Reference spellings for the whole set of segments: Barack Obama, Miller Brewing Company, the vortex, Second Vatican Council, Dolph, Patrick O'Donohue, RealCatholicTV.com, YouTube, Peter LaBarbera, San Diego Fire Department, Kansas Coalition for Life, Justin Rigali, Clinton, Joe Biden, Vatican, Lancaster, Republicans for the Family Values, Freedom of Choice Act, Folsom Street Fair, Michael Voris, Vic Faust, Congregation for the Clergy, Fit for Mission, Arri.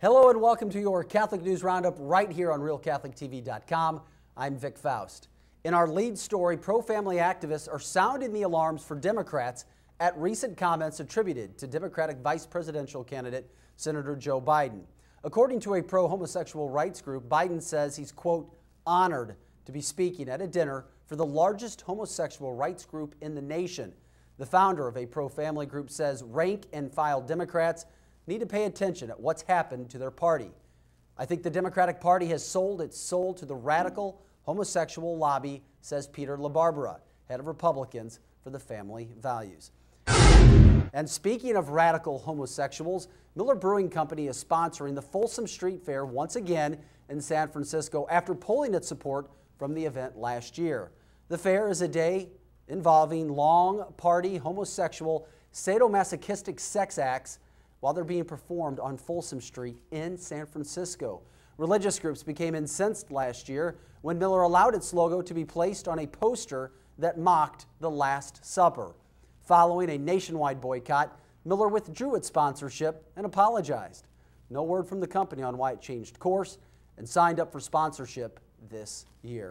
Hello and welcome to your Catholic News Roundup right here on RealCatholicTV.com. I'm Vic Faust. In our lead story, pro-family activists are sounding the alarms for Democrats at recent comments attributed to Democratic vice presidential candidate Senator Joe Biden. According to a pro-homosexual rights group, Biden says he's, quote, honored to be speaking at a dinner for the largest homosexual rights group in the nation. The founder of a pro-family group says rank and file Democrats need to pay attention at what's happened to their party. I think the Democratic Party has sold its soul to the radical homosexual lobby, says Peter LaBarbera, head of Republicans for the Family Values. And speaking of radical homosexuals, Miller Brewing Company is sponsoring the Folsom Street Fair once again in San Francisco after pulling its support from the event last year. The fair is a day involving long, party, homosexual, sadomasochistic sex acts while they're being performed on Folsom Street in San Francisco. Religious groups became incensed last year when Miller allowed its logo to be placed on a poster that mocked the Last Supper. Following a nationwide boycott, Miller withdrew its sponsorship and apologized. No word from the company on why it changed course and signed up for sponsorship this year.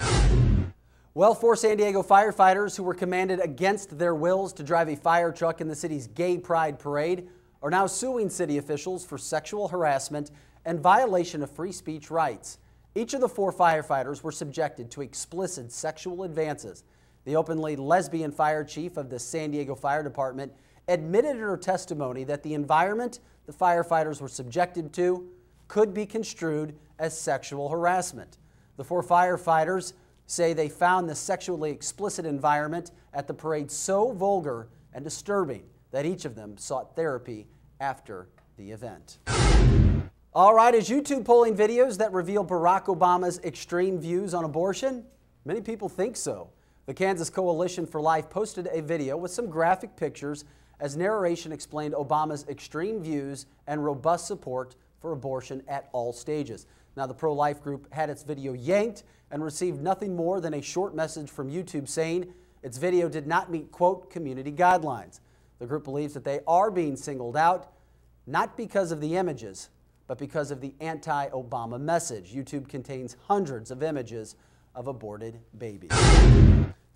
Well, four San Diego firefighters who were commanded against their wills to drive a fire truck in the city's Gay Pride Parade are now suing city officials for sexual harassment and violation of free speech rights. Each of the four firefighters were subjected to explicit sexual advances. The openly lesbian fire chief of the San Diego Fire Department admitted in her testimony that the environment the firefighters were subjected to could be construed as sexual harassment. The four firefighters say they found the sexually explicit environment at the parade so vulgar and disturbing that each of them sought therapy after the event. All right, as YouTube polling videos that reveal Barack Obama's extreme views on abortion, many people think so. The Kansas Coalition for Life posted a video with some graphic pictures as narration explained Obama's extreme views and robust support for abortion at all stages. Now, the pro-life group had its video yanked and received nothing more than a short message from YouTube saying its video did not meet, quote, community guidelines. The group believes that they are being singled out, not because of the images, but because of the anti-Obama message. YouTube contains hundreds of images of aborted babies.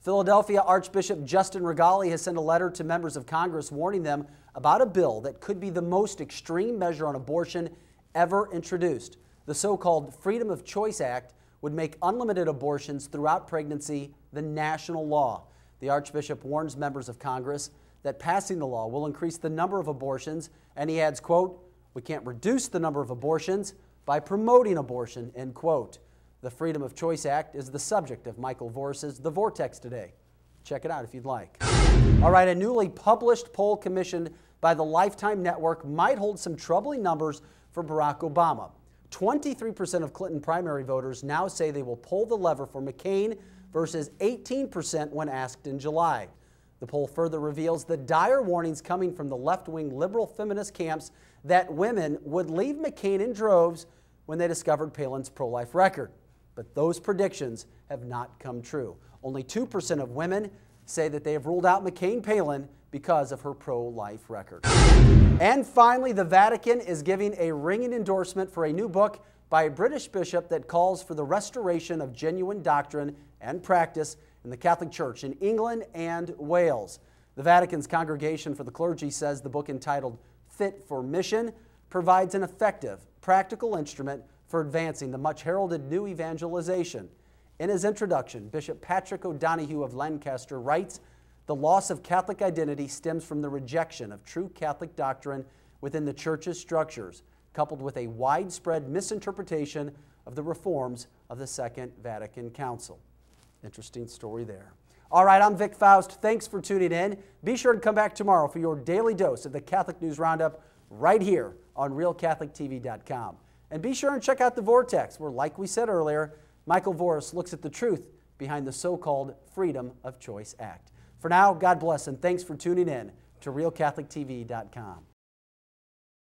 Philadelphia Archbishop Justin Rigali has sent a letter to members of Congress warning them about a bill that could be the most extreme measure on abortion ever introduced. The so-called Freedom of Choice Act would make unlimited abortions throughout pregnancy the national law. The Archbishop warns members of Congress that passing the law will increase the number of abortions, and he adds, quote, we can't reduce the number of abortions by promoting abortion, end quote. The Freedom of Choice Act is the subject of Michael Voris's The Vortex today. Check it out if you'd like. All right, a newly published poll commissioned by the Lifetime Network might hold some troubling numbers for Barack Obama. 23% of Clinton primary voters now say they will pull the lever for McCain versus 18% when asked in July. The poll further reveals the dire warnings coming from the left-wing liberal feminist camps that women would leave McCain in droves when they discovered Palin's pro-life record. But those predictions have not come true. Only 2% of women say that they have ruled out McCain-Palin because of her pro-life record. And finally, the Vatican is giving a ringing endorsement for a new book by a British bishop that calls for the restoration of genuine doctrine and practice in the Catholic Church in England and Wales. The Vatican's Congregation for the Clergy says the book entitled Fit for Mission provides an effective, practical instrument for advancing the much-heralded new evangelization. In his introduction, Bishop Patrick O'Donohue of Lancaster writes, the loss of Catholic identity stems from the rejection of true Catholic doctrine within the Church's structures, coupled with a widespread misinterpretation of the reforms of the Second Vatican Council. Interesting story there. All right, I'm Vic Faust. Thanks for tuning in. Be sure to come back tomorrow for your daily dose of the Catholic News Roundup right here on RealCatholicTV.com. And be sure and check out The Vortex, where, like we said earlier, Michael Voris looks at the truth behind the so-called Freedom of Choice Act. For now, God bless and thanks for tuning in to RealCatholicTV.com.